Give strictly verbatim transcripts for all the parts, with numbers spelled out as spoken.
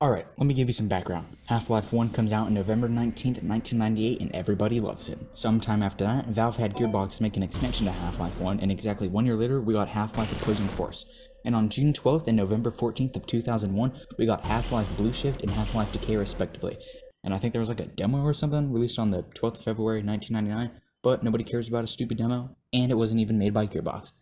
Alright, let me give you some background. Half-Life one comes out on November nineteenth, nineteen ninety-eight, and everybody loves it. Sometime after that, Valve had Gearbox make an expansion to Half-Life one, and exactly one year later, we got Half-Life Opposing Force. And on June twelfth and November fourteenth of two thousand one, we got Half-Life Blue Shift and Half-Life Decay respectively. And I think there was like a demo or something released on the twelfth of February nineteen ninety-nine, but nobody cares about a stupid demo, and it wasn't even made by Gearbox.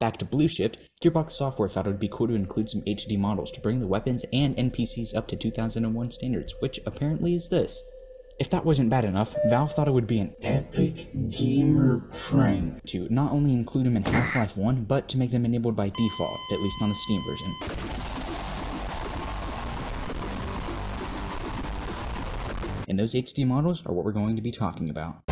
Back to Blue Shift, Gearbox Software thought it would be cool to include some H D models to bring the weapons and N P Cs up to two thousand one standards, which apparently is this. If that wasn't bad enough, Valve thought it would be an epic gamer prank to not only include them in Half-Life one, but to make them enabled by default, at least on the Steam version. And those H D models are what we're going to be talking about.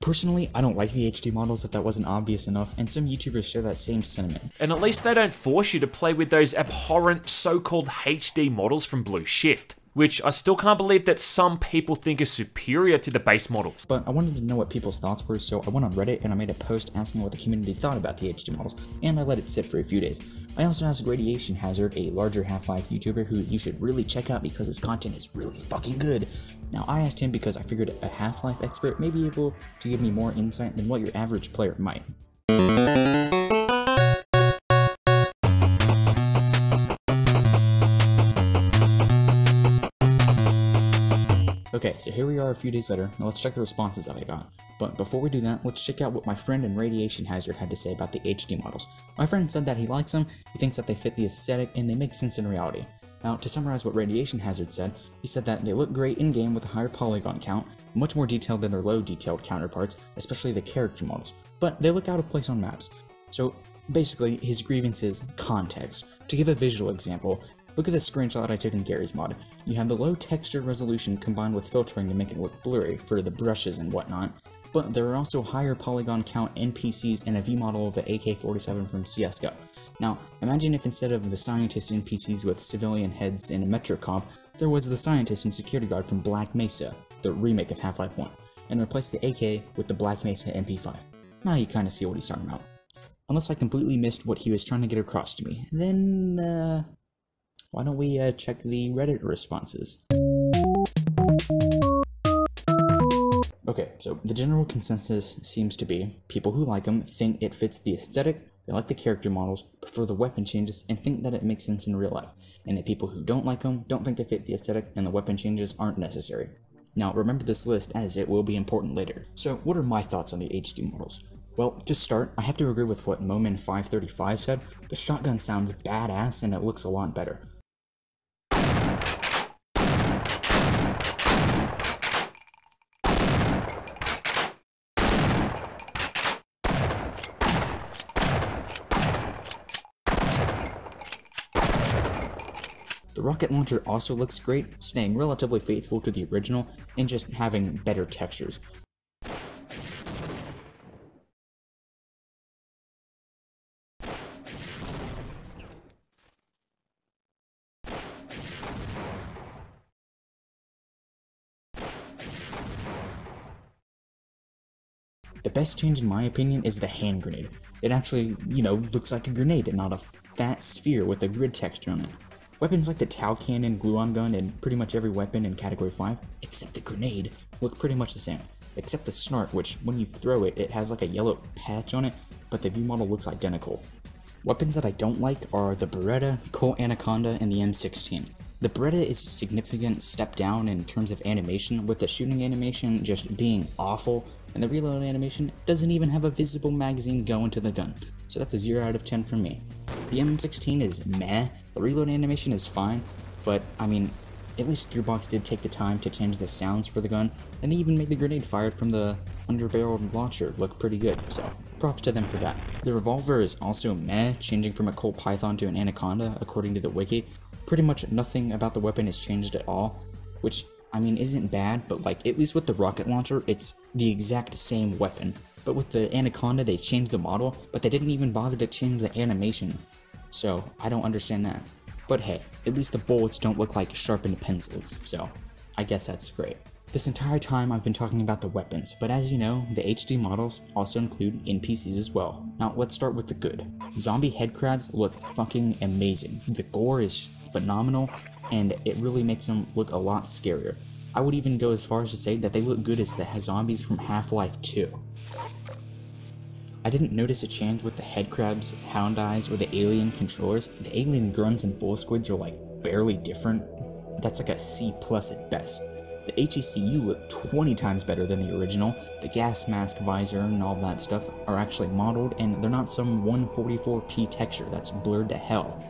Personally, I don't like the H D models if that wasn't obvious enough, and some YouTubers share that same sentiment. And at least they don't force you to play with those abhorrent so-called H D models from Blue Shift, which I still can't believe that some people think is superior to the base models. But I wanted to know what people's thoughts were, so I went on Reddit and I made a post asking what the community thought about the H D models, and I let it sit for a few days. I also asked Radiation Hazard, a larger Half-Life YouTuber who you should really check out because his content is really fucking good. Now, I asked him because I figured a Half-Life expert may be able to give me more insight than what your average player might. Okay, so here we are a few days later, now let's check the responses that I got. But before we do that, let's check out what my friend and Radiation Hazard had to say about the H D models. My friend said that he likes them, he thinks that they fit the aesthetic, and they make sense in reality. Now, to summarize what Radiation Hazard said, he said that they look great in-game with a higher polygon count, much more detailed than their low-detailed counterparts, especially the character models, but they look out of place on maps. So, basically, his grievance is context. To give a visual example, look at this screenshot I took in Garry's mod. You have the low texture resolution combined with filtering to make it look blurry for the brushes and whatnot, but there are also higher polygon count N P Cs and a V-model of the A K forty-seven from C S G O. Now, imagine if instead of the scientist N P Cs with civilian heads and a MetroCop, there was the scientist and security guard from Black Mesa, the remake of Half-Life one, and replace the A K with the Black Mesa M P five. Now you kinda see what he's talking about. Unless I completely missed what he was trying to get across to me, then, uh... why don't we, uh, check the Reddit responses? Okay, so the general consensus seems to be, people who like them think it fits the aesthetic, they like the character models, prefer the weapon changes, and think that it makes sense in real life, and the people who don't like them don't think they fit the aesthetic and the weapon changes aren't necessary. Now remember this list as it will be important later. So what are my thoughts on the H D models? Well, to start, I have to agree with what Momin five thirty-five said, the shotgun sounds badass and it looks a lot better. The rocket launcher also looks great, staying relatively faithful to the original and just having better textures. The best change in my opinion is the hand grenade. It actually, you know, looks like a grenade and not a fat sphere with a grid texture on it. Weapons like the Tau Cannon, Gluon Gun, and pretty much every weapon in Category five, except the grenade, look pretty much the same. Except the Snark, which when you throw it, it has like a yellow patch on it, but the view model looks identical. Weapons that I don't like are the Beretta, Colt Anaconda, and the M sixteen. The Beretta is a significant step down in terms of animation, with the shooting animation just being awful, and the reload animation doesn't even have a visible magazine going to the gun, so that's a zero out of ten for me. The M sixteen is meh, the reload animation is fine, but I mean, at least Gearbox did take the time to change the sounds for the gun, and they even made the grenade fired from the underbarreled launcher look pretty good, so props to them for that. The revolver is also meh, changing from a Colt Python to an Anaconda according to the wiki. Pretty much nothing about the weapon is changed at all, which I mean isn't bad, but like at least with the rocket launcher it's the exact same weapon, but with the Anaconda they changed the model, but they didn't even bother to change the animation. So, I don't understand that. But hey, at least the bullets don't look like sharpened pencils, so I guess that's great. This entire time I've been talking about the weapons, but as you know, the H D models also include N P Cs as well. Now let's start with the good. Zombie headcrabs look fucking amazing. The gore is phenomenal, and it really makes them look a lot scarier. I would even go as far as to say that they look good as the zombies from Half-Life two. I didn't notice a change with the headcrabs, hound eyes, or the alien controllers. The alien grunts and bull squids are like barely different. That's like a C plus at best. The H E C U looked twenty times better than the original. The gas mask visor and all that stuff are actually modeled, and they're not some one forty-four p texture that's blurred to hell.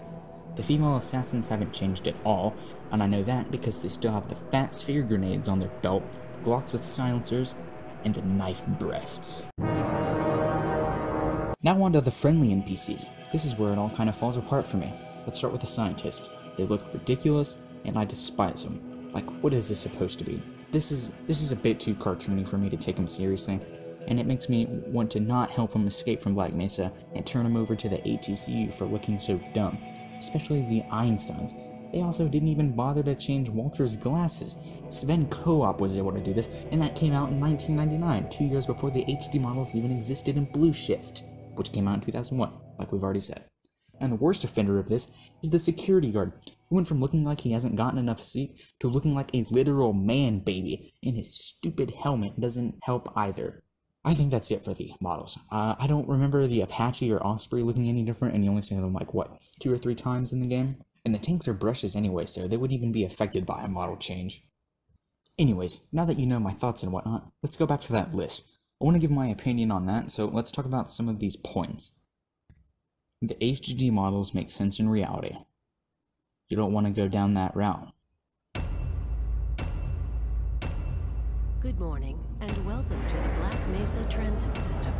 The female assassins haven't changed at all, and I know that because they still have the fat sphere grenades on their belt, Glocks with silencers, and the knife breasts. Now onto the friendly N P Cs. This is where it all kind of falls apart for me. Let's start with the scientists. They look ridiculous, and I despise them. Like, what is this supposed to be? This is this is a bit too cartoony for me to take him seriously, and it makes me want to not help him escape from Black Mesa and turn him over to the H E C U for looking so dumb. Especially the Einsteins. They also didn't even bother to change Walter's glasses. Sven Co-op was able to do this, and that came out in nineteen ninety-nine, two years before the H D models even existed in Blue Shift, which came out in two thousand one, like we've already said. And the worst offender of this is the security guard. He went from looking like he hasn't gotten enough sleep to looking like a literal man baby, and his stupid helmet doesn't help either. I think that's it for the models. Uh, I don't remember the Apache or Osprey looking any different, and you only see them like, what, two or three times in the game? And the tanks are brushes anyway, so they wouldn't even be affected by a model change. Anyways, now that you know my thoughts and whatnot, let's go back to that list. I want to give my opinion on that, so let's talk about some of these points. The H D models make sense in reality. You don't want to go down that route. Good morning, and welcome to the Black Mesa Transit System.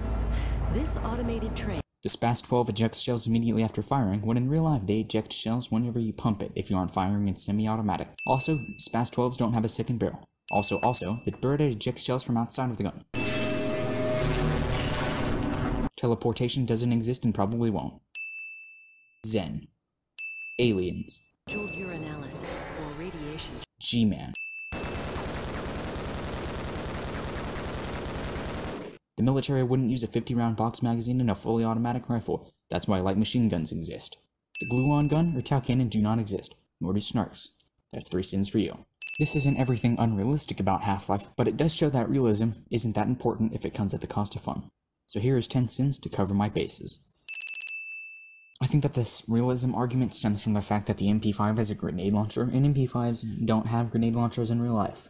This automated train... The SPAS twelve ejects shells immediately after firing, when in real life they eject shells whenever you pump it, if you aren't firing in semi-automatic. Also, SPAS twelves don't have a second barrel. Also, also, the Beretta ejects shells from outside of the gun. Teleportation doesn't exist and probably won't. Xen. Aliens. Urinalysis or radiation. G-Man. The military wouldn't use a fifty round box magazine in a fully automatic rifle. That's why light machine guns exist. The Gluon Gun or Tau Cannon do not exist, nor do Snarks. That's three sins for you. This isn't everything unrealistic about Half-Life, but it does show that realism isn't that important if it comes at the cost of fun. So here is ten sins to cover my bases. I think that this realism argument stems from the fact that the M P five has a grenade launcher, and M P fives don't have grenade launchers in real life.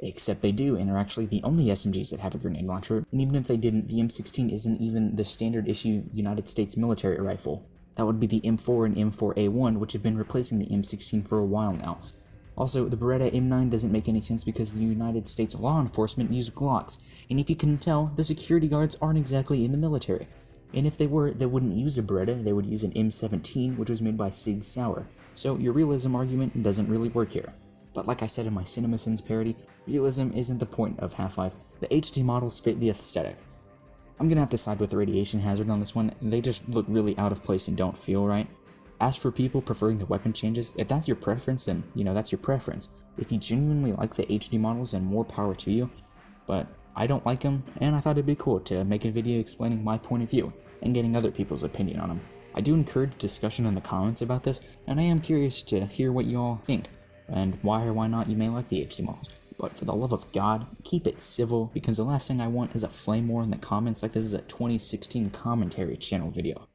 Except they do, and are actually the only S M Gs that have a grenade launcher, and even if they didn't, the M sixteen isn't even the standard issue United States military rifle. That would be the M four and M four A one, which have been replacing the M sixteen for a while now. Also, the Beretta M nine doesn't make any sense because the United States law enforcement use Glocks, and if you couldn't tell, the security guards aren't exactly in the military. And if they were, they wouldn't use a Beretta, they would use an M seventeen, which was made by Sig Sauer. So your realism argument doesn't really work here. But like I said in my CinemaSins parody, realism isn't the point of Half-Life. The H D models fit the aesthetic. I'm gonna have to side with the Radiation Hazard on this one. They just look really out of place and don't feel right. As for people preferring the weapon changes, if that's your preference, then, you know, that's your preference. If you genuinely like the H D models, then more power to you. But I don't like them, and I thought it'd be cool to make a video explaining my point of view, and getting other people's opinion on them. I do encourage discussion in the comments about this, and I am curious to hear what you all think, and why or why not you may like the H D models. But for the love of God, keep it civil, because the last thing I want is a flame war in the comments like this is a twenty sixteen commentary channel video.